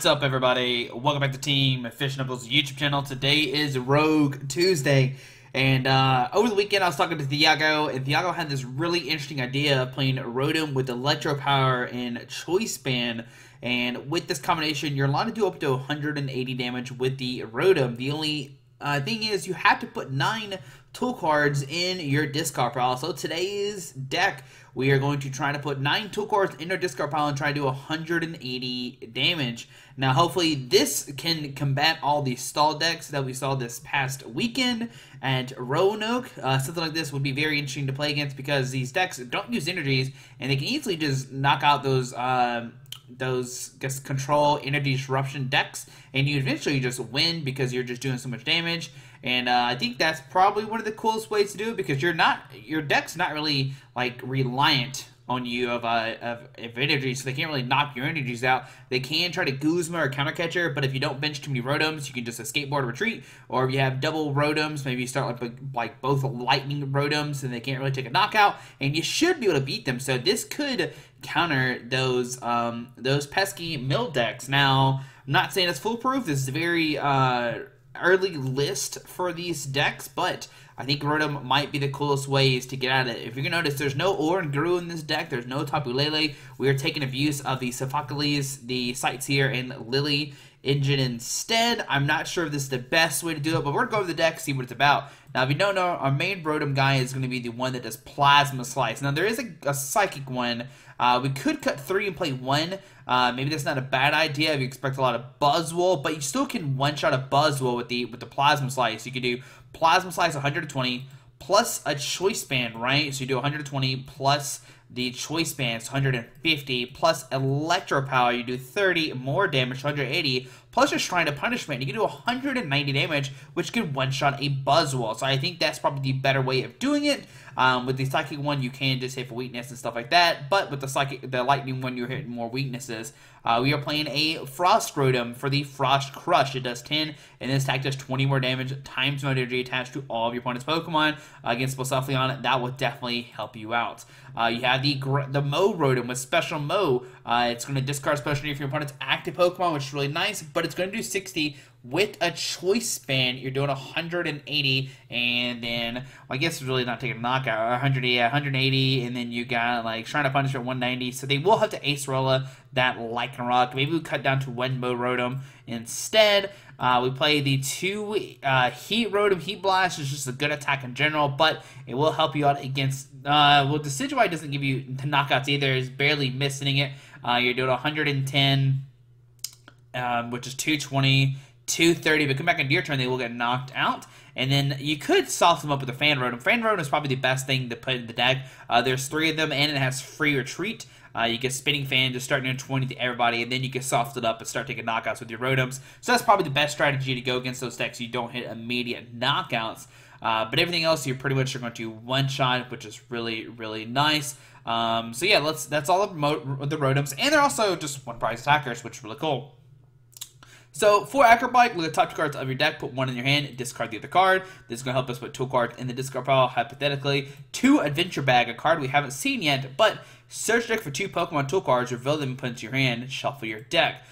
What's up, everybody? Welcome back to Team Fish Knuckles YouTube channel. Today is Rogue Tuesday, and over the weekend I was talking to Thiago, and Thiago had this really interesting idea of playing Rotom with Electro Power and Choice Band. And with this combination, you're allowed to do up to 180 damage with the Rotom. The only thing is, you have to put 9 tool cards in your discard pile. So today's deck, we are going to try to put 9 tool cards in our discard pile and try to do 180 damage. Now, hopefully this can combat all the stall decks that we saw this past weekend at Roanoke. Something like this would be very interesting to play against because these decks don't use energies, and they can easily just knock out those control energy disruption decks, and you eventually just win because you're just doing so much damage. And I think that's probably one of the coolest ways to do it, because your deck's not really like reliant on you of energy, so they can't really knock your energies out. They can try to Guzma or counter catcher, but if you don't bench too many Rotoms, you can just a skateboard retreat, or if you have double Rotoms, maybe you start like both lightning Rotoms, and they can't really take a knockout, and you should be able to beat them. So this could counter those pesky mill decks. Now, I'm not saying it's foolproof. This is a very early list for these decks, but I think Rotom might be the coolest ways to get at it. If you can notice, there's no Oranguru in this deck. There's no Tapu Lele. We are taking abuse of the Sophocles, the Sightseer, and Lily engine instead. I'm not sure if this is the best way to do it, but we're going to go over the deck, see what it's about. Now, if you don't know, our main Rotom guy is going to be the one that does Plasma Slice. Now, there is a Psychic one. We could cut 3 and play 1. Maybe that's not a bad idea if you expect a lot of Buzzwole, but you still can one-shot a Buzzwole with the Plasma Slice. You can do Plasma Slice 120 plus a Choice Band, right? So you do 120 plus the Choice Band, 150, plus Electro Power, you do 30 more damage, 180, plus your Shrine of Punishment, you can do 190 damage, which can one-shot a Buzzwole. So I think that's probably the better way of doing it. With the Psychic one, you can just hit for weakness and stuff like that, but with the Lightning one, you're hitting more weaknesses. We are playing a Frost Rotom for the Frost Crush. It does 10, and this attack does 20 more damage, times no energy attached to all of your opponent's Pokemon. Against Bossafleon, that will definitely help you out. You have the Mow Rotom with Special Mow. It's going to discard special energy from your opponent's active Pokemon, which is really nice, but it's going to do 60. With a Choice Band, you're doing 180, and then, well, I guess it's really not taking a knockout, 180, and then you got, like, Shrine of Punishment 190, so they will have to Ace Rolla that Lycanroc. Maybe we cut down to one Mow Rotom instead. We play the 2 Heat Rotom. Heat Blast is just a good attack in general, but it will help you out against, well, Decidueye doesn't give you the knockouts either. It's barely missing it. You're doing 110, which is 220. 230, but come back into your turn, they will get knocked out. And then you could soften them up with a Fan Rotom. Fan Rotom is probably the best thing to put in the deck. There's 3 of them, and it has free retreat. You get Spinning Fan, just starting at 20 to everybody, and then you can soften it up and start taking knockouts with your Rotoms. So that's probably the best strategy to go against those decks so you don't hit immediate knockouts. But everything else, you're pretty much going to one-shot, which is really, really nice. So yeah, that's all of the Rotoms, and they're also just one-prize attackers, which is really cool. So, for Acro Bike, look at the top 2 cards of your deck, put 1 in your hand, discard the other card. This is going to help us put tool cards in the discard pile, hypothetically. 2 Adventure Bag, a card we haven't seen yet, but search deck for 2 Pokemon tool cards, reveal them and put into your hand, shuffle your deck.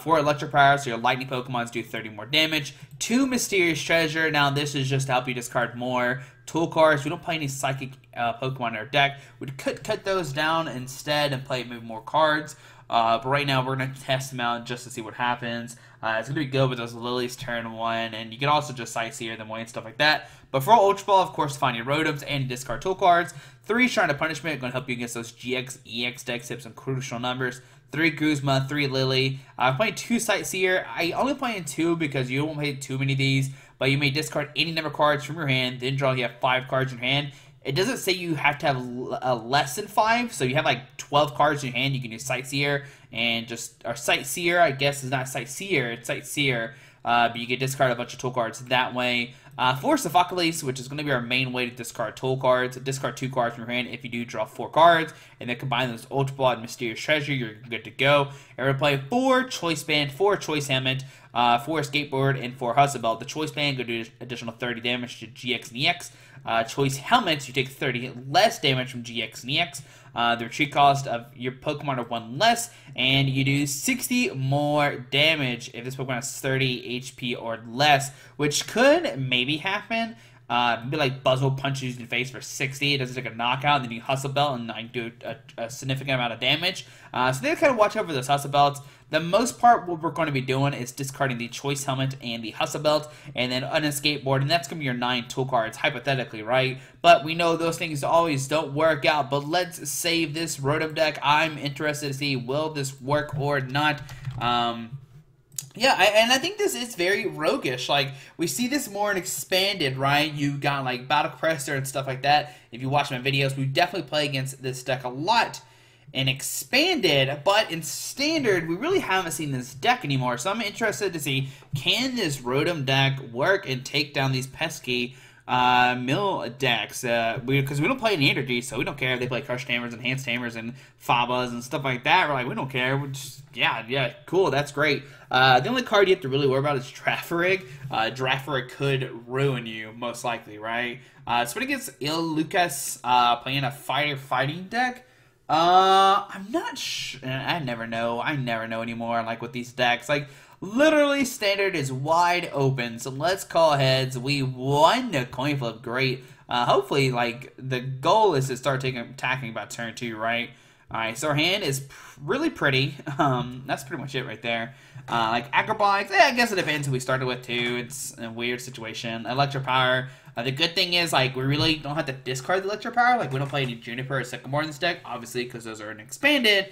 4 Electro Power, so your Lightning Pokemons do 30 more damage. 2 Mysterious Treasure, now this is just to help you discard more tool cards. We don't play any Psychic Pokemon in our deck. We could cut those down instead and play maybe more cards. But right now, we're going to test them out just to see what happens. It's going to be good with those Lily's turn 1, and you can also just Sightseer them away and stuff like that. But for Ultra Ball, of course, find your Rotoms and discard tool cards. 3 Shrine of Punishment, going to help you against those GX, EX decks, hit some crucial numbers. 3 Guzma, 3 Lily. I'm playing 2 Sightseer. I only play in 2 because you won't play too many of these, but you may discard any number of cards from your hand, then draw. You have 5 cards in your hand. It doesn't say you have to have less than 5, so you have like 12 cards in your hand. You can do Sightseer and just, or Sightseer, I guess is not Sightseer, it's Sightseer, but you can discard a bunch of tool cards that way. For Sophocles, which is going to be our main way to discard toll cards, discard 2 cards from your hand. If you do, draw 4 cards, and then combine those Ultra Ball and Mysterious Treasure, you're good to go. And we're going to play 4 Choice Band, 4 Choice Helmet, 4 Skateboard, and 4 Hustle Belt. The Choice Band going to do additional 30 damage to GX and EX. Choice Helmets, you take 30 less damage from GX and EX. The retreat cost of your Pokemon are 1 less, and you do 60 more damage if this Pokemon has 30 HP or less, which could maybe happen. Maybe like Buzzwole punches you in the face for 60, it does like a knockout, and then you Hustle Belt and like, do a significant amount of damage. So they kind of watch over those Hustle Belts. The most part, what we're going to be doing is discarding the Choice Helmet and the Hustle Belt, and then on a Skateboard, and that's going to be your 9 tool cards, hypothetically, right? But we know those things always don't work out, but let's save this Rotom deck. I'm interested to see will this work or not. Yeah, and I think this is very roguish. Like, we see this more in Expanded, right? You got, like, Battle Crester and stuff like that. If you watch my videos, we definitely play against this deck a lot in Expanded, but in Standard, we really haven't seen this deck anymore. So I'm interested to see, can this Rotom deck work and take down these pesky mill decks? Because we don't play any energy, so we don't care if they play Crush Hammers and Enhanced Hammers and Fabas and stuff like that. We're like, we don't care. We're just, yeah, cool, that's great. The only card you have to really worry about is Drafferig. Drafferig could ruin you, most likely, right? So when it gets Ilucas playing a fighting deck, I'm not sure. I never know anymore, like, with these decks. Like, literally, Standard is wide open, so let's call heads. We won the coin flip, great. Hopefully, like, the goal is to start attacking by turn 2, right? Alright, so our hand is really pretty. That's pretty much it right there. Like, Acro Bike, I guess it depends who we started with, too. It's a weird situation. Electro Power. The good thing is, like, we really don't have to discard the Electro Power. Like, we don't play any Juniper or Sycamore in this deck, obviously, because those are an Expanded.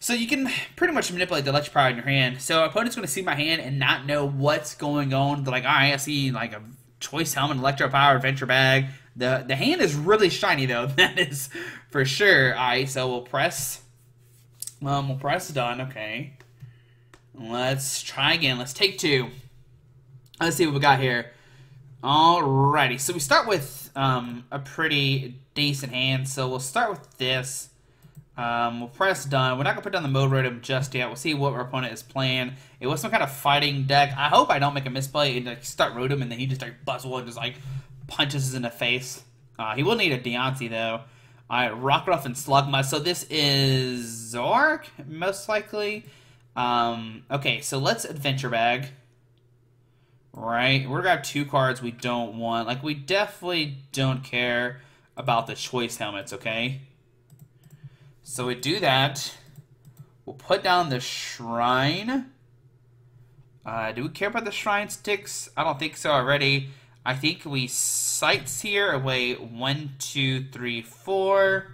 So you can pretty much manipulate the Electro Power in your hand. So our opponent's going to see my hand and not know what's going on. They're like, all right, I see, like, a Choice Helmet, Electro Power, Adventure Bag. The hand is really shiny, though. That is for sure. All right, so we'll press. We'll press done. Okay. Let's try again. Let's take 2. Let's see what we got here. Alrighty, so we start with a pretty decent hand, so we'll start with this. We'll press done. We're not going to put down the Mow Rotom just yet. We'll see what our opponent is playing. It was some kind of fighting deck. I hope I don't make a misplay and, like, start Rotom, and then he just, like, Buzzwole and just, like, punches us in the face. He will need a Deontay, though. Alright, Rockruff and Slugma. So this is Zork, most likely. Okay, so let's Adventure Bag. Right, we're gonna grab 2 cards we don't want. Like, we definitely don't care about the Choice Helmets, okay? So we do that. We'll put down the Shrine. Do we care about the Shrine sticks? I don't think so already. I think we Sightseer away 1, 2, 3, 4.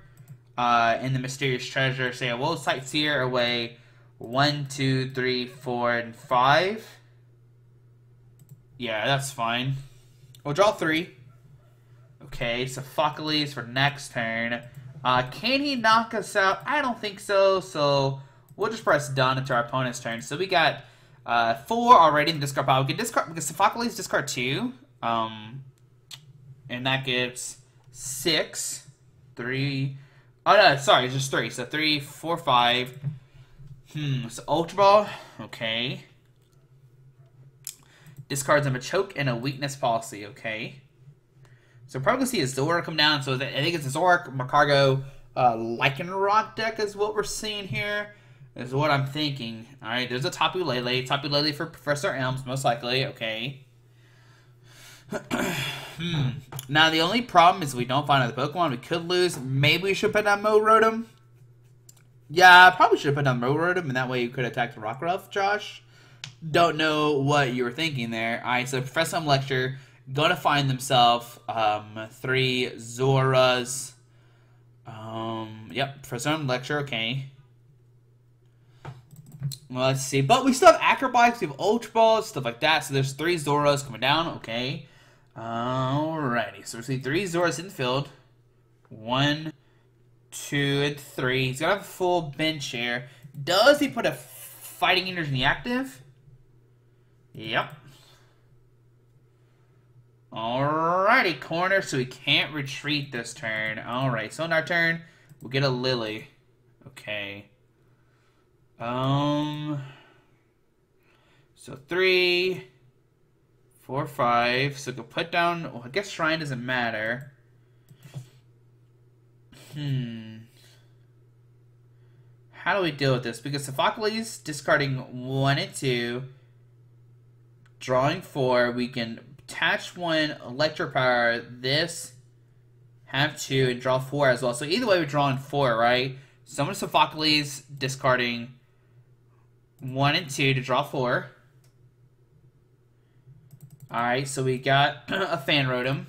And the Mysterious Treasure, say, we'll Sightseer away 1, 2, 3, 4, and 5. Yeah, that's fine. We'll draw 3. Okay, Sophocles for next turn. Can he knock us out? I don't think so, so we'll just press done until our opponent's turn. So we got 4 already in the discard pile. We can discard because Sophocles discard 2. And that gives 6, 3. Oh no, sorry, it's just 3. So 3, 4, 5. So Ultra Ball, okay. Discards him a choke and a weakness policy, okay. So we're probably going to see a Zork come down. So I think it's a Zork, Macargo, Lycanroc deck is what we're seeing here, is what I'm thinking. Alright, there's a Tapu Lele. Tapu Lele for Professor Elms, most likely, okay. Now, the only problem is we don't find another Pokemon. We could lose. Maybe we should put down Mow Rotom. Yeah, I probably should put down Mow Rotom, and that way you could attack the Rockruff, Josh. Don't know what you were thinking there. Alright, so Professor M Lecture gonna find themselves 3 Zoras. Yep, Professor M Lecture, okay. Well, let's see. But we still have Acro Bikes, we have Ultra Balls, stuff like that. So there's 3 Zoras coming down, okay. Alrighty, so we see 3 Zoras in the field. 1, 2, and 3. He's gonna have a full bench here. Does he put a Fighting Energy active? Yep. Alrighty, corner, so we can't retreat this turn. Alright, so in our turn, we'll get a Lily. Okay. So 3, 4, 5. So we can put down, well, I guess Shrine doesn't matter. How do we deal with this? Because Sophocles discarding 1 and 2, drawing 4, we can attach 1, Electro Power, this, have 2, and draw 4 as well. So either way, we're drawing 4, right? So I'm going to Sophocles discarding 1 and 2 to draw 4. Alright, so we got a Fan Rotom.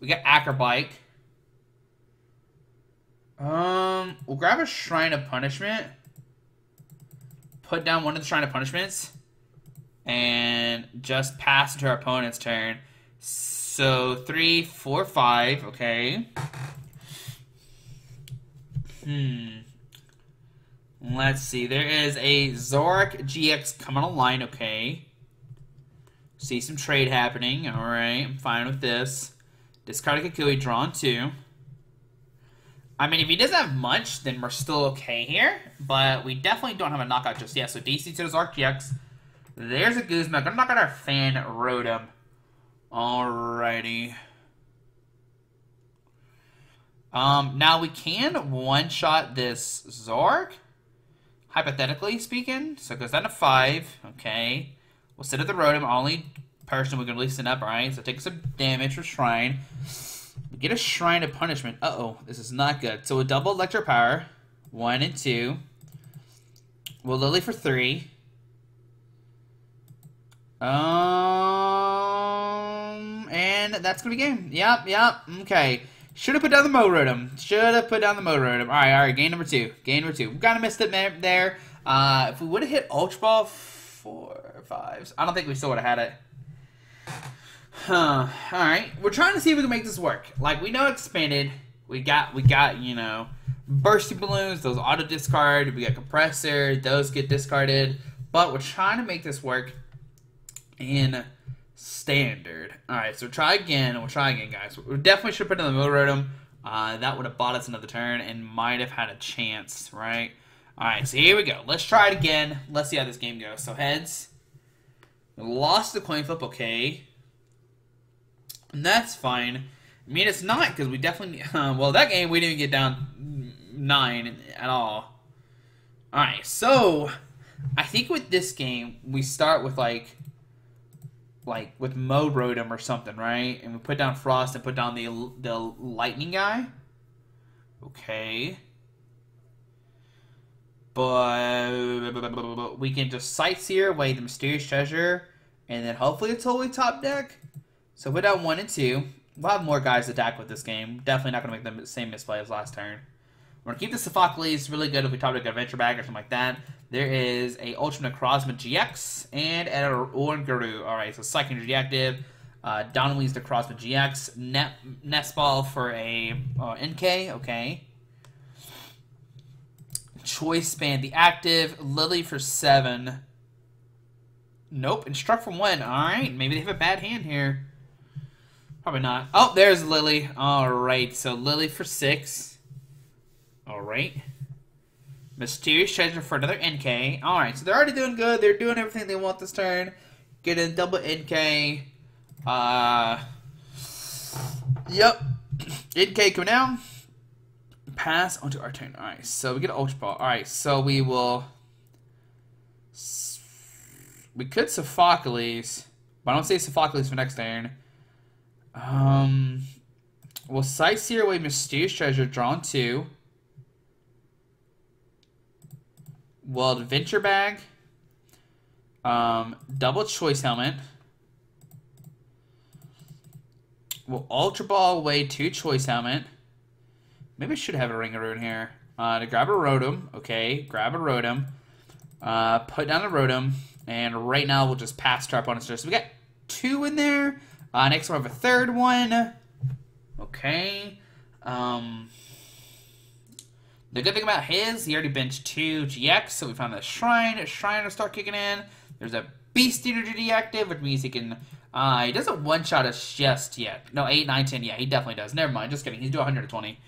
We got Acro Bike. We'll grab a Shrine of Punishment. Put down 1 of the Shrine of Punishments. And just pass into our opponent's turn. So 3, 4, 5. Okay. Let's see. There is a Zork GX coming online. Okay. See some trade happening. All right. I'm fine with this. Discard a Kikui, drawn 2. I mean, if he doesn't have much, then we're still okay here. But we definitely don't have a knockout just yet. So DC to the Zork GX. There's a Guzma. Gonna knock out our Fan Rotom. Alrighty. Now we can one-shot this Zork, hypothetically speaking. So it goes down to 5. Okay. We'll sit at the Rotom. Only person we can really sit up, right? So take some damage for Shrine. We get a Shrine of Punishment. Uh-oh. This is not good. So we'll double Electro Power. 1 and 2. We'll Lily for 3. And that's gonna be game. Yep, okay. Should have put down the Mow Rotom. Alright, game number 2. We kind of missed it there. If we would have hit Ultra Ball 4 or 5, I don't think we still would have had it. Huh. Alright, we're trying to see if we can make this work. Like, we know Expanded. We got, you know, Bursting Balloons, those auto discard. We got Compressor, those get discarded. But we're trying to make this work in Standard. Alright, so try again. We'll try again, guys. We definitely should put in the Mow Rotom. That would have bought us another turn and might have had a chance, right? Alright, so here we go. Let's try it again. Let's see how this game goes. So heads. Lost the coin flip, okay. And that's fine. I mean, it's not, because we definitely... well, that game, we didn't get down 9 at all. Alright, so I think with this game, we start with, like with Mow Rotom or something, right? And we put down Frost and put down the Lightning guy. Okay. But we can just Sightseer away the Mysterious Treasure, and then hopefully it's totally top deck. So put down 1 and 2. We'll have more guys attack with this game. Definitely not going to make the same misplay as last turn. We're going to keep the Sophocles. Really good if we top deck Adventure Bag or something like that. There is a Ultra Necrozma GX and an Oranguru. Alright, so Psychic Reactive. Donnelly's Necrozma GX. Nest Ball for a NK. Okay. Choice Band, the active. Lily for 7. Nope, and struck from 1. Alright, maybe they have a bad hand here. Probably not. Oh, there's Lily. Alright, so Lily for 6. Alright. Mysterious Treasure for another NK. Alright, so they're already doing good. They're doing everything they want this turn. Get a double NK. Yep. NK coming down. Pass onto our turn. Alright, so we get an Ultra Ball. Alright, so we will... We could Sophocles, but I don't say Sophocles for next turn. We'll Sightseer away Mysterious Treasure, drawn 2. Well, Adventure Bag, double Choice Helmet. We'll Ultra Ball away 2 Choice Helmet. Maybe I should have a Ringaroo in here. To grab a Rotom, okay, grab a Rotom. Put down a Rotom, and right now we'll just pass to our opponent's turn. So we got 2 in there. Next one, we have a third one. Okay, the good thing about his, he already benched 2 GX, so we found the Shrine. Shrine will start kicking in. There's a Beast Eater to deactive, which means he can... he doesn't one-shot us just yet. No, 8, 9, 10. Yeah, he definitely does. Never mind. Just kidding. He's doing 120.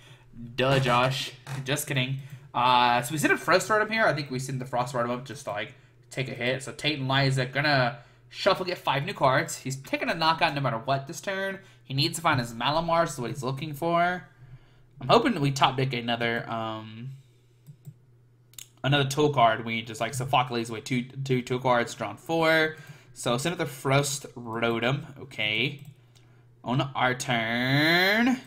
Duh, Josh. Just kidding. So we send a Frost Rotom here. I think we send the Frost Rotom up just to, like, take a hit. So Tate and Liza gonna shuffle, get 5 new cards. He's taking a knockout no matter what this turn. He needs to find his Malamar. This is what he's looking for. I'm hoping that we top deck another... another tool card. We just like Sophocles with two tool cards, drawn 4. So send up the Frost Rotom. Okay. On our turn.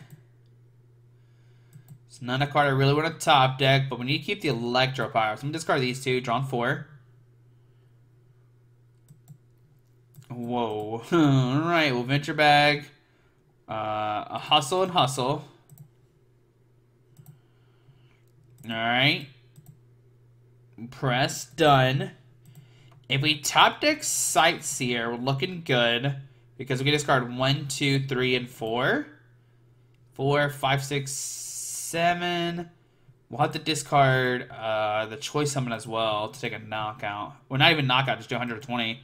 It's not a card I really want to top deck, but we need to keep the Electro Power. So I'm going to discard these two, drawn 4. Whoa. Alright, we'll Adventure Bag. A Hustle and Hustle. Alright. Press done. If we top deck Sightseer, we're looking good because we can discard 1, 2, 3, and 4. 4, 5, 6, 7. We'll have to discard the Choice Summon as well to take a knockout. Well, not even knockout, just do 120.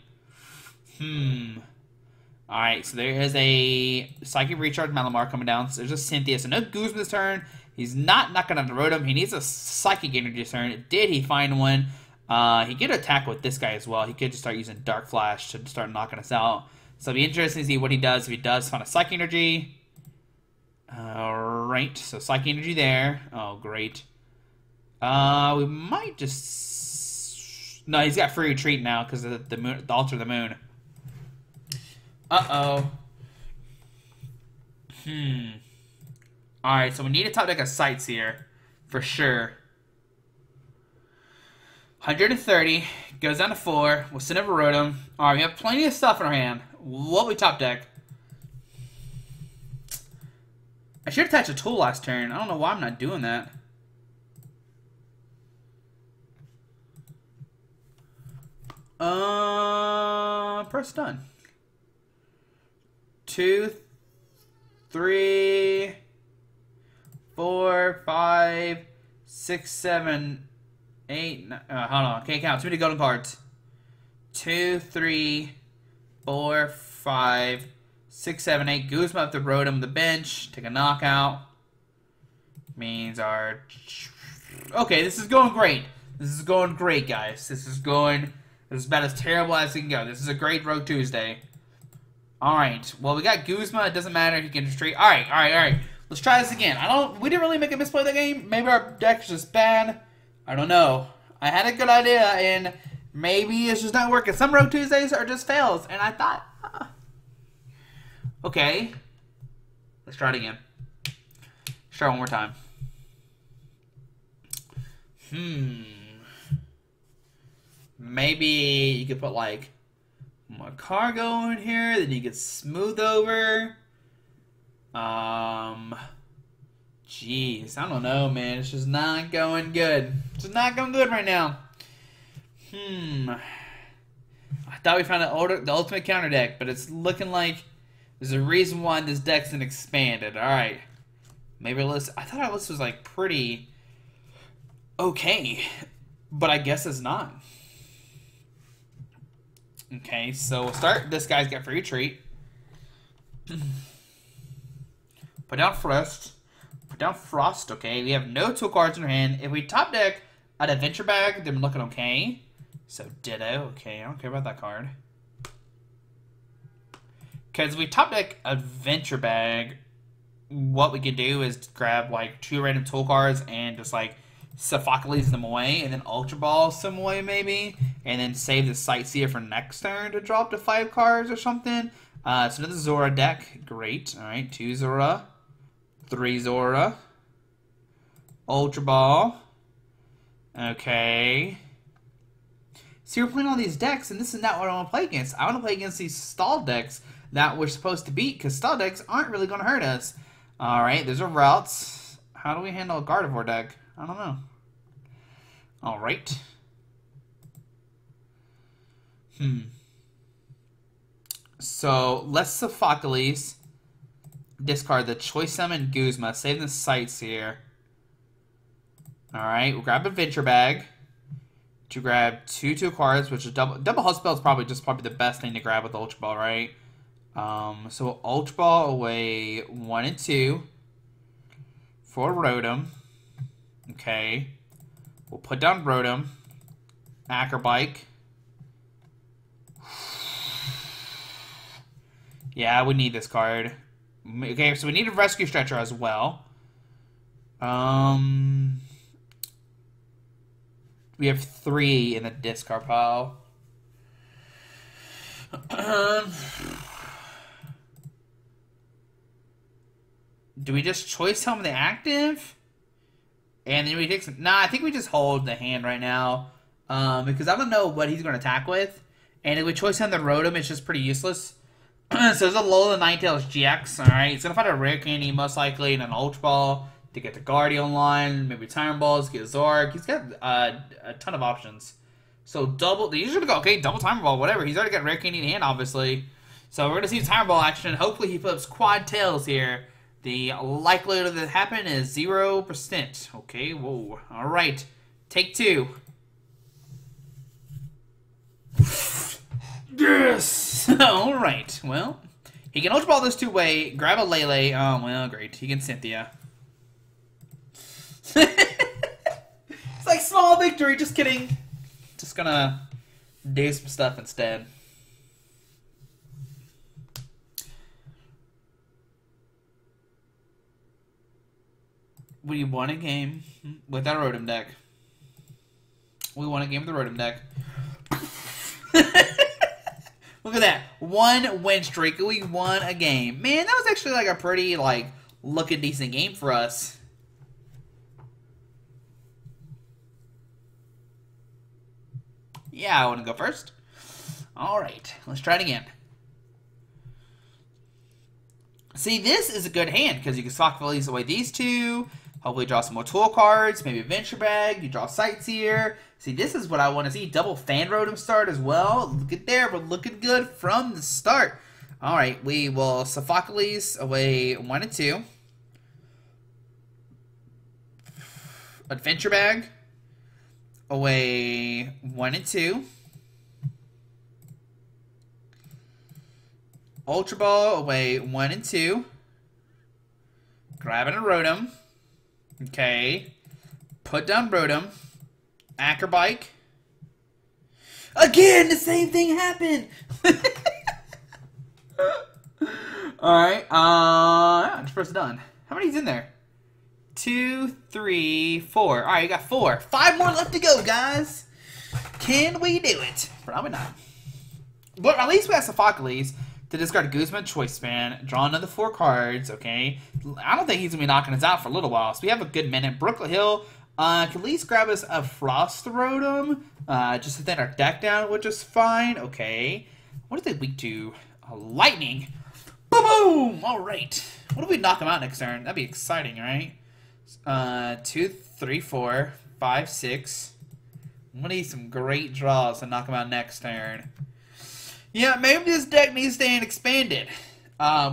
Alright, so there is a Psychic Recharge Malamar coming down. So there's a Cynthia. So no Guzma this turn. He's not knocking on the Rotom. He needs a Psychic Energy turn. Did he find one? He could attack with this guy as well. He could just start using Dark Flash to start knocking us out. So it'll be interesting to see what he does. If he does find a Psychic Energy. Alright, so Psychic Energy there. Oh, great. We might just... No, he's got Free Retreat now because of the Altar of the Moon. Uh-oh. Alright, so we need to top deck a Sightseer, for sure. 130, goes down to 4, we'll send over Rotom. Alright, we have plenty of stuff in our hand. What we top deck? I should attach a tool last turn. I don't know why I'm not doing that. Press done. 2, 3, 4, 5, 6, 7, 8, 9, hold on, can't count. Too many golden cards. 2, 3, 4, 5, 6, 7, 8. Guzma up the Rotom, the bench. Take a knockout. Means our... Okay, this is going great. This is going great, guys. This is going... This is about as terrible as it can go. This is a great Rogue Tuesday. Alright, well, we got Guzma. It doesn't matter. He can just treat. Alright. Let's try this again. We didn't really make a misplay of the game. Maybe our deck's just bad. I don't know. I had a good idea, and maybe it's just not working. Some Rogue Tuesdays are just fails, and I thought, okay. Let's try it again. Let's try it one more time. Maybe you could put, like, more cargo in here, then you get smooth over. Jeez, I don't know, man. It's just not going good. It's just not going good right now. I thought we found the ultimate counter deck, but it's looking like there's a reason why this deck's been expanded. All right, maybe list. I thought our list was like pretty okay, but I guess it's not. Okay, so we'll start. This guy's got Free Retreat. Put down Frost. Put down Frost, okay. We have no tool cards in our hand. If we top deck an Adventure Bag, then we're looking okay. So Ditto, okay. I don't care about that card. Because we top deck Adventure Bag, what we can do is grab like 2 random tool cards and just like Sophocles them away, and then Ultra Ball some way maybe, and then save the Sightseer for next turn to drop to 5 cards or something. So another Zora deck, great. All right, 2 Zora. 3 Zora. Ultra Ball. Okay. So you're playing all these decks, and this is not what I want to play against. I want to play against these stall decks that we're supposed to beat, because stall decks aren't really going to hurt us. All right, there's a Routes. How do we handle a Gardevoir deck? I don't know. All right. So let's Sophocles. Discard the Choice Summon Guzma. Save the Sightseer. Alright, we'll grab Adventure Bag. to grab two cards, which is double Hustle Belt is probably the best thing to grab with Ultra Ball, right? So we'll Ultra Ball away 1 and 2 for Rotom. Okay. We'll put down Rotom. Acro Bike. Yeah, we need this card. Okay, so we need a Rescue Stretcher as well. We have 3 in the discard pile. Do we just Choice Helmet the active? And then we take some... Nah, I think we just hold the hand right now. Because I don't know what he's going to attack with. And if we Choice Helmet the Rotom, it's just pretty useless. So there's a Alolan Ninetales GX, alright? It's going to find a Rare Candy, most likely, and an Ultra Ball to get the Guardian line, maybe Tyrant Balls, get Zork. He's got a ton of options. So double... He's going to go, okay, double Tyrant Ball, whatever. He's already got Rare Candy in hand, obviously. So we're going to see Tyrant Ball action. Hopefully he flips Quad Tails here. The likelihood of this happen is 0%. Okay, whoa. Alright, take 2. Yes! Alright, well, he can Ultra Ball this 2-way, grab a Lele. Oh, well, great. He can Cynthia. It's like small victory, just kidding. Just gonna do some stuff instead. We won a game with our Rotom deck. We won a game with the Rotom deck. Look at that. 1 win streak. We won a game. Man, that was actually like a pretty, like, looking decent game for us. Yeah, I want to go first. Alright, let's try it again. See, this is a good hand because you can sock release away these 2. Hopefully draw some more tool cards. Maybe Adventure Bag. You draw Sightseer. See, this is what I want to see. Double Fan Rotom start as well. Look at there. We're looking good from the start. All right. We will Sophocles away 1 and 2. Adventure Bag away 1 and 2. Ultra Ball away 1 and 2. Grabbing a Rotom. Okay, put down Rotom, Acro Bike. Again, the same thing happened. All right, it's first done. How many's in there? 2, 3, 4. All right, you got 4, 5 more left to go, guys. Can we do it? Probably not. But at least we have Sophocles to discard Guzma, Choice Band, draw another 4 cards, okay? I don't think he's going to be knocking us out for a little while, so we have a good minute. Brooklyn Hill can at least grab us a Frost Rotom, just to thin our deck down, which is fine, okay? What if they weak to Lightning? Boom! All right. What if we knock him out next turn? That'd be exciting, right? 2, 3, 4, 5, 6. I'm going to need some great draws to knock him out next turn. Yeah, maybe this deck needs to stay in Expanded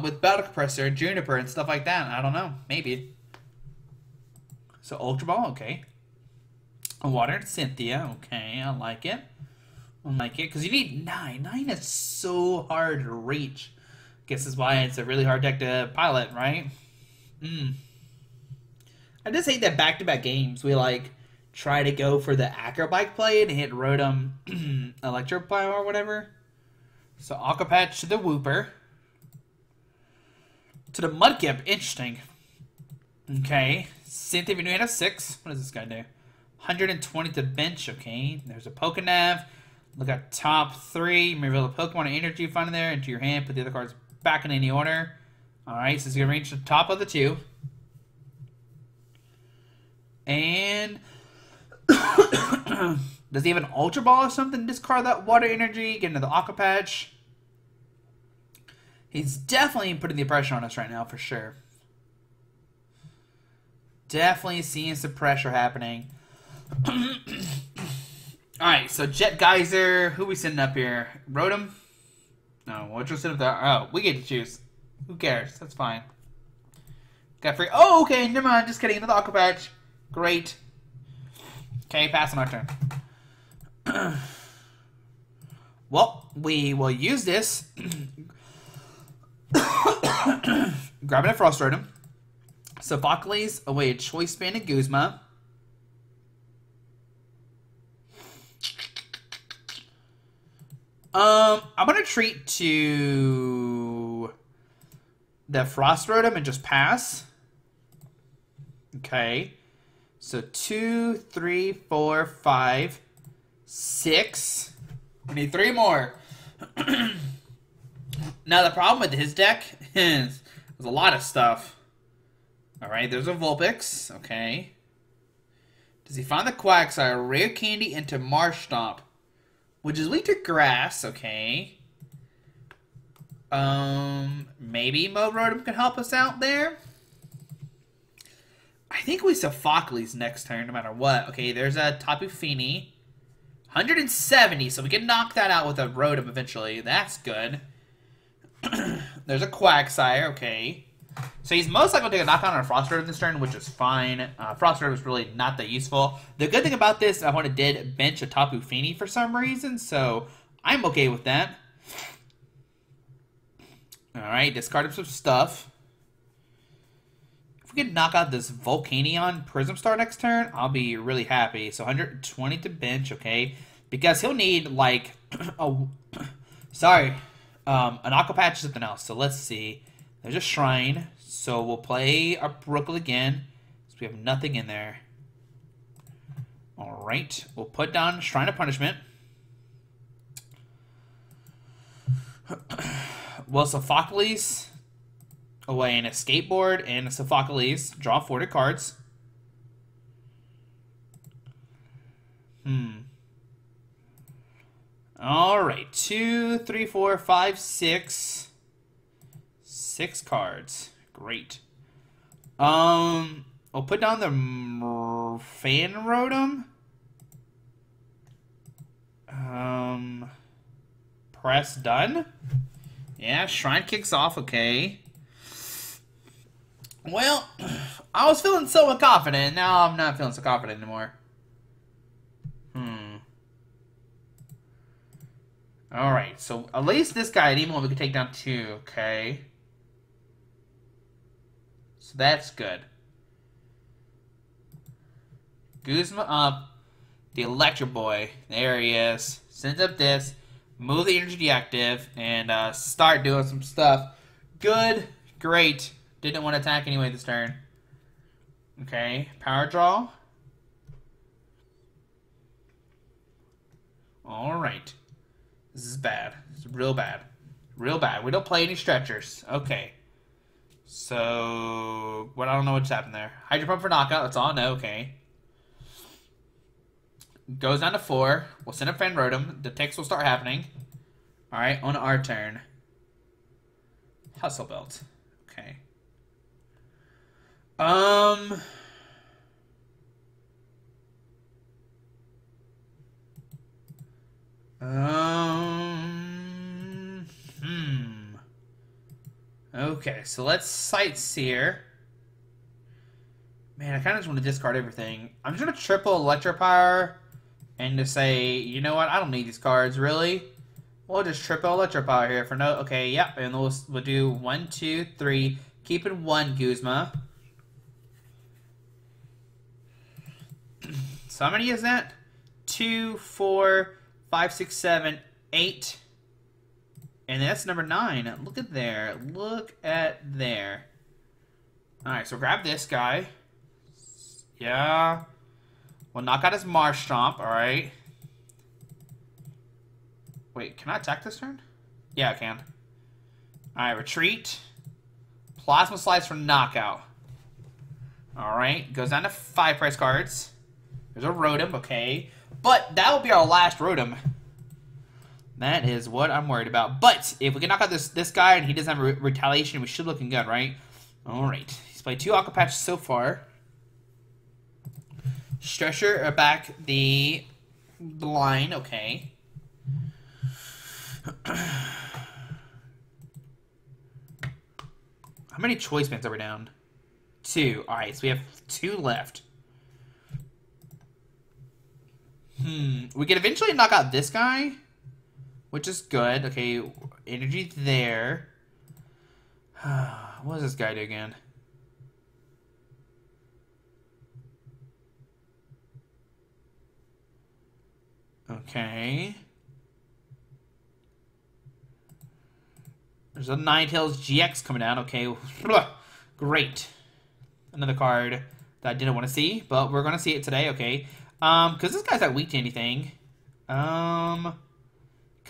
with Battle Compressor, Juniper, and stuff like that. I don't know. Maybe. So, Ultra Ball, okay. Water, Cynthia, okay. I like it. I like it. Because you need 9. 9 is so hard to reach. Guess that's why it's a really hard deck to pilot, right? I just hate that back-to-back games. We, like, try to go for the Acro Bike play and hit Rotom Electro Power or whatever. So, Aquapatch to the Wooper. To the Mudkip. Interesting. Okay. Cynthia, we knew he had a 6. What does this guy do? 120 to bench. Okay. There's a Pokénav. Look at top 3. You may reveal a Pokemon or energy you find in there into your hand. Put the other cards back in any order. Alright. So, he's going to reach the top of the 2. And... Does he have an Ultra Ball or something? Discard that water energy, get into the Aqua Patch. He's definitely putting the pressure on us right now, for sure. Definitely seeing some pressure happening. Alright, so Jet Geyser. Who we sending up here? Rotom? No, we'll just send up there. Oh, we get to choose. Who cares? That's fine. Got free. Oh, okay, never mind. Just kidding. Another Aqua Patch. Great. Okay, pass on our turn. Well, we will use this. Grabbing a Frost Rotom. Sophocles, away a Choice Band and Guzma. I'm going to treat to the Frost Rotom and just pass. Okay. So 2, 3, 4, 5, 6. We need 3 more. Now the problem with his deck is there's a lot of stuff. Alright, there's a Vulpix. Okay. Does he find the Quagsire, Rare Candy, into Marsh Stomp? Which is weak to grass, okay. Maybe Mow Rotom can help us out there. I think we Sophocles next turn, no matter what. Okay, there's a Tapu Fini. 170, so we can knock that out with a Rotom eventually. That's good. There's a Quagsire, okay. So he's most likely going to take a knockdown on a Frost Rotom this turn, which is fine. Frost Rotom is really not that useful. The good thing about this, I wanted did bench a Tapu Fini for some reason, so I'm okay with that. Alright, discard him some stuff. If we can knock out this Volcanion Prism Star next turn, I'll be really happy. So 120 to bench, okay? Because he'll need, like, an Aqua Patch or something else. So let's see. There's a Shrine. So we'll play a Brookle again. So we have nothing in there. Alright. We'll put down Shrine of Punishment. Well, Sophocles. Away in a Skateboard and a Sophocles. Draw 40 cards. Alright. 2, 3, 4, 5, 6. 6 cards. Great. I'll put down the Fan Rotom. Press done. Yeah, Shrine kicks off, okay. Well, I was feeling so confident. Now I'm not feeling so confident anymore. Alright, so at least this guy at any moment we can take down 2, okay. So that's good. Guzma up. The Electro Boy. There he is. Sends up this. Move the energy active. And start doing some stuff. Good. Great. Didn't want to attack anyway this turn. Okay. Power draw. Alright. This is bad. This is real bad. Real bad. We don't play any stretchers. Okay. So, I don't know what just happened there. Hydro Pump for knockout. That's all I know. Okay. Goes down to 4. We'll send up Fan Rotom. The ticks will start happening. All right. On our turn. Hustle Belt. Okay. Okay, so let's Sightseer. Man, I kind of just want to discard everything. I'm just going to triple Electro Power and to say, you know what, I don't need these cards, really. We'll just triple Electro Power here for no... Okay, yep, and we'll do 1, 2, 3. Keeping 1, Guzma. So how many is that? 2, 4, 5, 6, 7, 8... And that's number 9. Look at there. Look at there. Alright, so grab this guy. Yeah. We'll knock out his Marsh Stomp. Alright. Wait, can I attack this turn? Yeah, I can. Alright, retreat. Plasma Slice for knockout. Alright, goes down to 5 price cards. There's a Rotom, okay. But that will be our last Rotom. That is what I'm worried about. But if we can knock out this guy and he doesn't have retaliation, we should be looking good, right? All right. He's played 2 Aqua Patches so far. Stretcher back the line. Okay. How many Choice Bands are we down? 2. All right. So we have 2 left. We can eventually knock out this guy, which is good. Okay, energy there. What does this guy do again? Okay. There's a Ninetales GX coming down. Okay, great. Another card that I didn't want to see, but we're going to see it today. Okay, because this guy's not weak to anything. Comes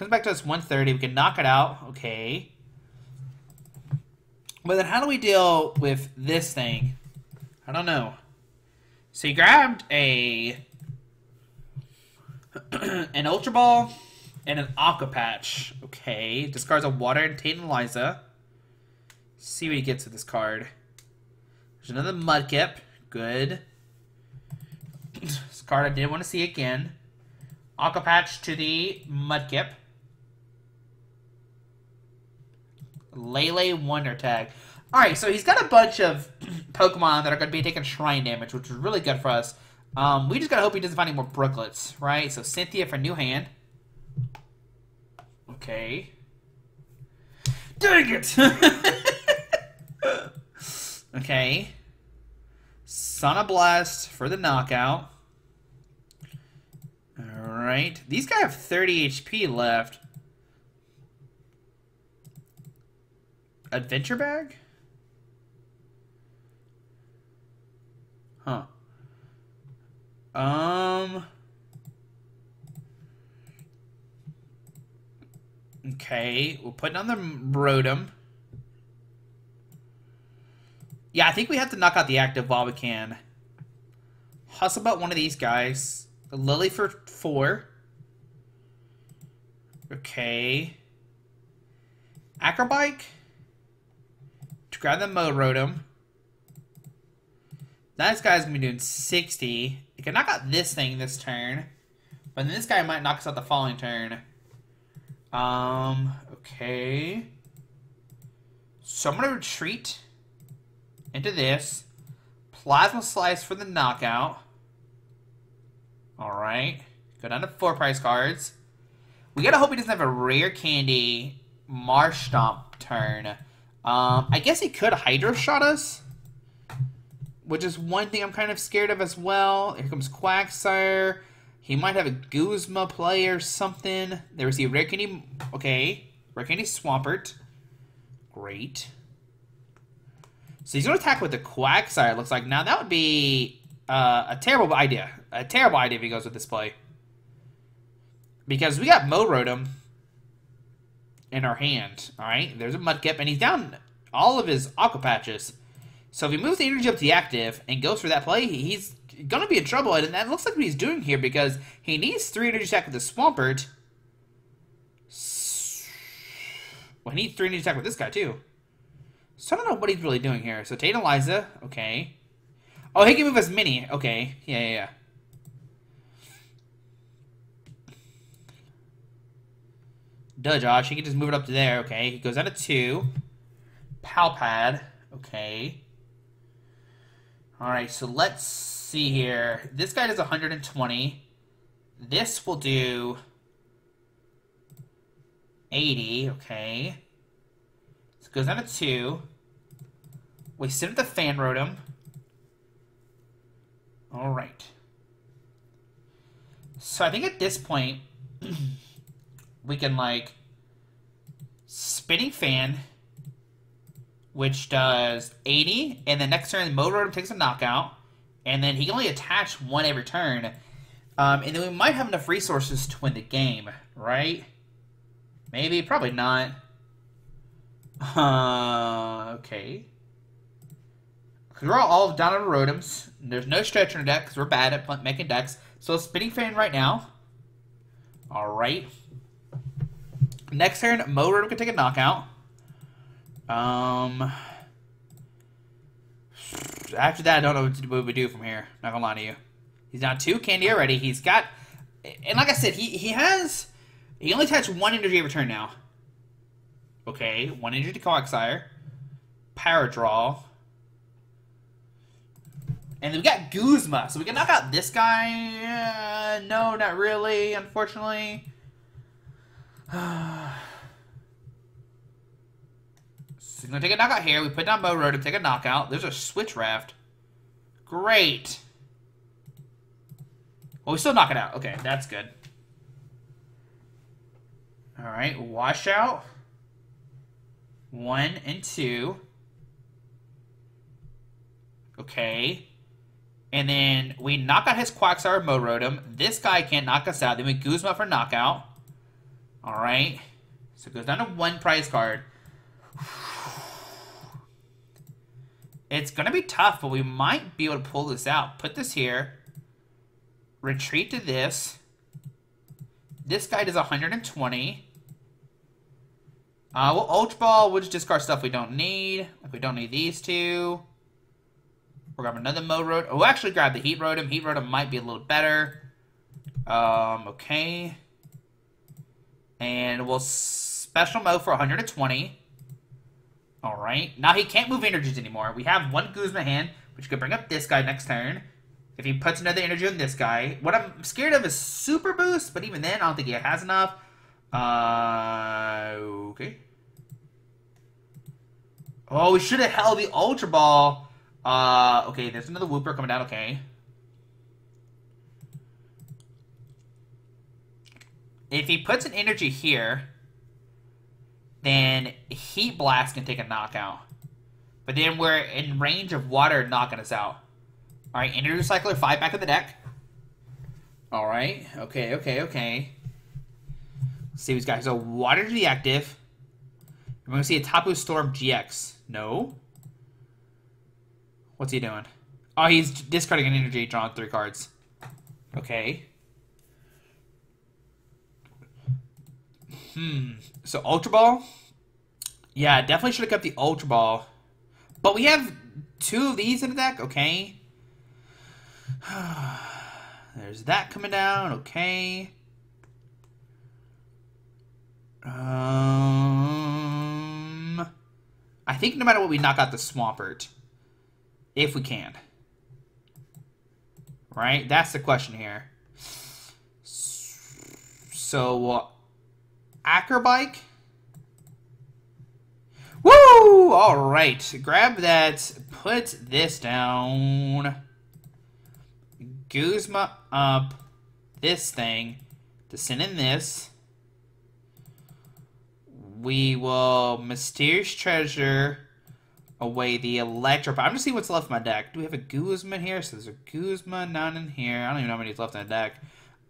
back to us 130. We can knock it out. Okay. But then how do we deal with this thing? I don't know. So he grabbed a... an Ultra Ball and an Aqua Patch. Okay. Discards a Water and Tate and Eliza. See what he gets with this card. There's another Mudkip. Good. This card I didn't want to see again. Aqua Patch to the Mudkip. Lele Wonder Tag. Alright, so he's got a bunch of Pokemon that are going to be taking Shrine damage, which is really good for us. We just got to hope he doesn't find any more Brooklets, right? So Cynthia for new hand. Okay. Dang it! Okay. Sonoblast for the knockout. Alright. These guys have 30 HP left. Adventure Bag? Huh. Okay, we'll put on the Rotom. Yeah, I think we have to knock out the active while we can. Hustle Belt one of these guys. Lily for 4. Okay. Acro Bike. To grab the Mow Rotom. This guy's going to be doing 60. It can knock out this thing this turn. But then this guy might knock us out the following turn. Okay. So I'm going to retreat into this. Plasma Slice for the knockout. Alright. Go down to 4 price cards. We got to hope he doesn't have a Rare Candy Marsh Stomp turn. I guess he could Hydro Shot us, which is one thing I'm kind of scared of as well. Here comes Quagsire. He might have a Guzma play or something. There was the Rare Candy... Okay. Rare Candy Swampert. Great. So he's going to attack with the Quagsire, it looks like. Now, that would be a terrible idea. A terrible idea if he goes with this play. Because we got Mow Rotom in our hand. Alright, there's a Mudkip, and he's down all of his Aqua Patches. So if he moves the energy up to the active and goes for that play, he's going to be in trouble. And that looks like what he's doing here, because he needs 3 energy attack with the Swampert. Well, he needs 3 energy attack with this guy, too. So I don't know what he's really doing here. So Tate and Eliza, okay. Oh, he can move as many. Okay, yeah. Duh, Josh. He can just move it up to there. Okay. He goes down to 2. Palpad. Okay. Alright, so let's see here. This guy does 120. This will do 80. Okay. So it goes down to 2. We send up the Fan Rotom. Alright. So I think at this point... we can, like, Spinning Fan, which does 80, and then next turn, Mow Rotom takes a knockout, and then he can only attach 1 every turn. And then we might have enough resources to win the game, right? Maybe, probably not. Okay. Because we're all down on Rotoms. There's no stretch in our deck, because we're bad at making decks. So, Spinning Fan right now. Alright. Next turn, Mow Rotom can take a knockout. After that, I don't know what we do from here. Not gonna lie to you. He's down 2 candy already. He's got... And like I said, he has... He only attached 1 energy every turn now. Okay, 1 energy to Quagsire. Power Draw. And then we got Guzma, so we can knock out this guy. No, not really, unfortunately. So we're going to take a knockout here. We put down Mow Rotom, take a knockout. There's a Switch Raft. Great. Well, we still knock it out. Okay, that's good. Alright, Washout. 1 and 2. Okay. And then we knock out his Quagsire Mow Rotom. This guy can't knock us out. Then we Guzma for knockout. Alright. So it goes down to 1 prize card. It's going to be tough, but we might be able to pull this out. Put this here. Retreat to this. This guy does 120. We'll Ultra Ball. We'll just discard stuff we don't need. We don't need these two. We'll grab another Mow Rotom. We'll actually grab the Heat Rotom. Heat Rotom might be a little better. Okay. And we'll Special Mow for 120. Alright. Now he can't move energies anymore. We have 1 Guzma hand, which could bring up this guy next turn. If he puts another energy on this guy. What I'm scared of is Super Boost, but even then, I don't think he has enough. Okay. Oh, we should have held the Ultra Ball. Okay, there's another Wooper coming down, okay. If he puts an energy here, then Heat Blast can take a knockout. But then we're in range of water knocking us out. Alright, Energy Recycler, 5 back of the deck. Alright, okay, okay, okay. Let's see what he's got. He's a Water to the active. We're going to see a Tapu Storm GX. No. What's he doing? Oh, he's discarding an energy, drawing 3 cards. Okay. So, Ultra Ball? Yeah, definitely should have kept the Ultra Ball. But we have 2 of these in the deck? Okay. There's that coming down. Okay. I think no matter what, we knock out the Swampert. If we can. Right? That's the question here. So, Acro Bike? Woo! Alright. Grab that. Put this down. Guzma up this thing to send in this. We will Mysterious Treasure away the Electro Power. I'm just seeing what's left in my deck. Do we have a Guzma in here? So there's a Guzma, none in here. I don't even know how many's left in the deck,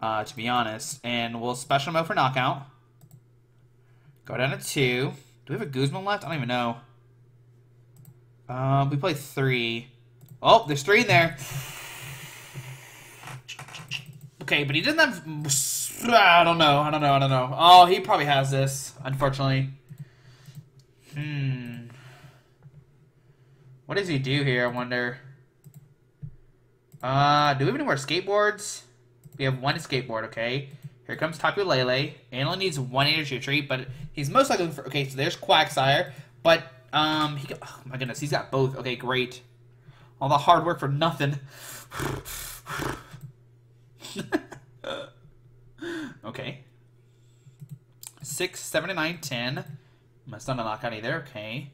to be honest. And we'll Special Mode for knockout. Go down to 2. Do we have a Guzma left? I don't even know. We play 3. Oh, there's 3 in there. Okay, but he doesn't have... I don't know. Oh, he probably has this, unfortunately. What does he do here, I wonder? Do we have any more skateboards? We have 1 skateboard, okay. Here comes Tapu Lele. He only needs 1 energy retreat, but he's most likely for... Okay, so there's Quagsire, but, he... Oh, my goodness, he's got both. Okay, great. All the hard work for nothing. Okay. 6, 7, and 9, 10. Must not knock out either, okay.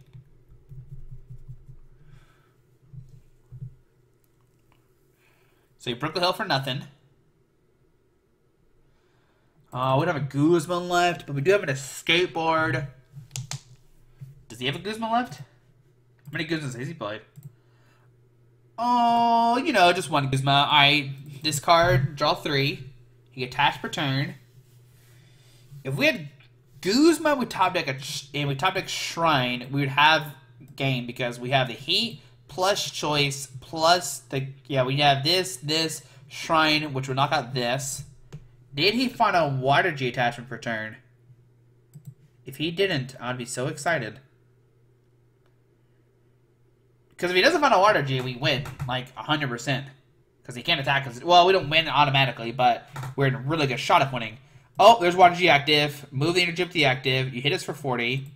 So you broke the hill for nothing. We don't have a Guzman left, but we do have a skateboard. Does he have a Guzman left? How many Guzmans has he played? Oh, you know, just 1 Guzma. I discard, draw 3. He attacks per turn. If we had Guzma, we top deck and we top deck Shrine, we would have game because we have the Heat. Plus choice, plus the... Yeah, we have this, shrine, which will knock out this. Did he find a Water G attachment per turn? If he didn't, I'd be so excited. Because if he doesn't find a Water G, we win, like, 100%. Because he can't attack us. Well, we don't win automatically, but we're in a really good shot of winning. Oh, there's Water G active. Move the energy up to the active. You hit us for 40.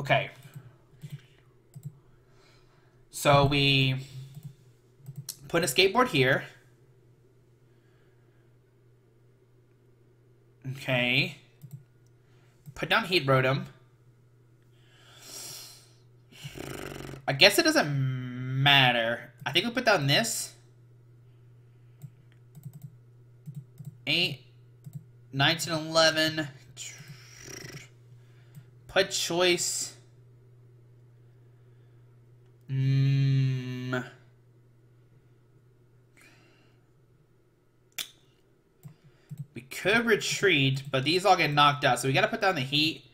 Okay. So we put a skateboard here. Okay. Put down Heat Rotom. I guess it doesn't matter. I think we put down this. 8, 19, 11. Put Choice. We could retreat, but these all get knocked out. So we got to put down the Heat.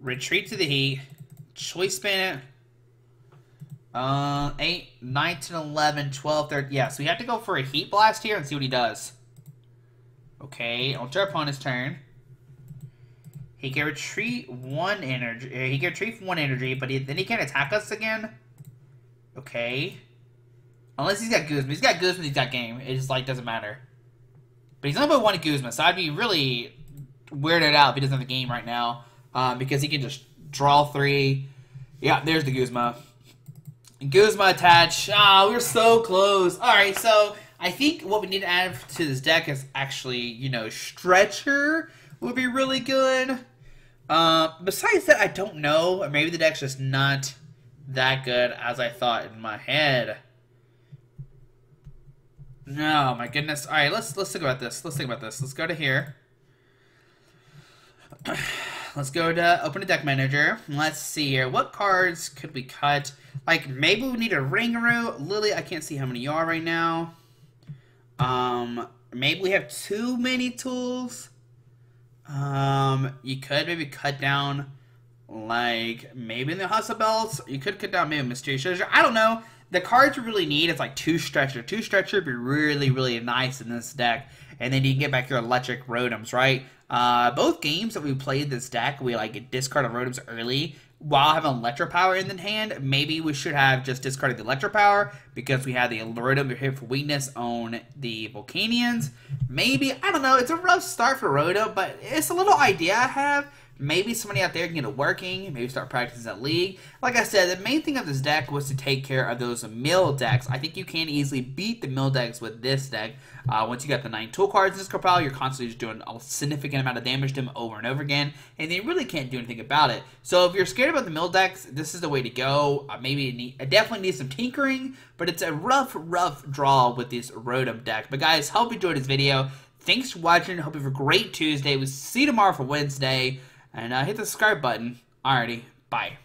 Retreat to the Heat. Choice Band it. 8, 19, 11, 12, 13. Yeah, so we have to go for a Heat Blast here and see what he does. Okay, Ultra Opponent's turn. He can retreat one energy. He can retreat one energy, but then he can't attack us again. Okay. Unless he's got Guzma. He's got Guzma, he's got game. It just, like, doesn't matter. But he's only put one Guzma, so I'd be really weirded out if he doesn't have the game right now. Because he can just draw three. Yeah, there's the Guzma. Guzma attach. Ah, we're so close. Alright, so I think what we need to add to this deck is actually, you know, Stretcher would be really good. Besides that, I don't know. Maybe the deck's just not that good as I thought in my head. No, my goodness. All right, let's think about this. Let's think about this. Let's go to here. Let's go to open a deck manager. Let's see here. What cards could we cut? Like, maybe we need a Ringaroo. Lily, I can't see how many you are right now. Maybe we have too many tools. You could maybe cut down, like, maybe in the Hustle Belts. You could cut down maybe Mysterious Treasure. I don't know. The cards you really need is, like, two Stretcher. Two Stretcher would be really, really nice in this deck. And then you can get back your Electric Rotoms, right? Both games that we played this deck, we, like, discarded Rotoms early while having Electro Power in hand. Maybe we should have just discarded the Electro Power because we had the Rotom here for weakness on the Volcanions. Maybe, I don't know, it's a rough start for Rotom, but it's a little idea I have. Maybe somebody out there can get it working, maybe start practicing that league. Like I said, the main thing of this deck was to take care of those mill decks. I think you can easily beat the mill decks with this deck. Once you got the 9 tool cards in this card pile, you're constantly just doing a significant amount of damage to them over and over again, and they really can't do anything about it. So if you're scared about the mill decks, this is the way to go. Maybe it definitely needs some tinkering, but it's a rough draw with this Rotom deck. But guys, hope you enjoyed this video. Thanks for watching. Hope you have a great Tuesday. We'll see you tomorrow for Wednesday. And hit the subscribe button. Alrighty, bye.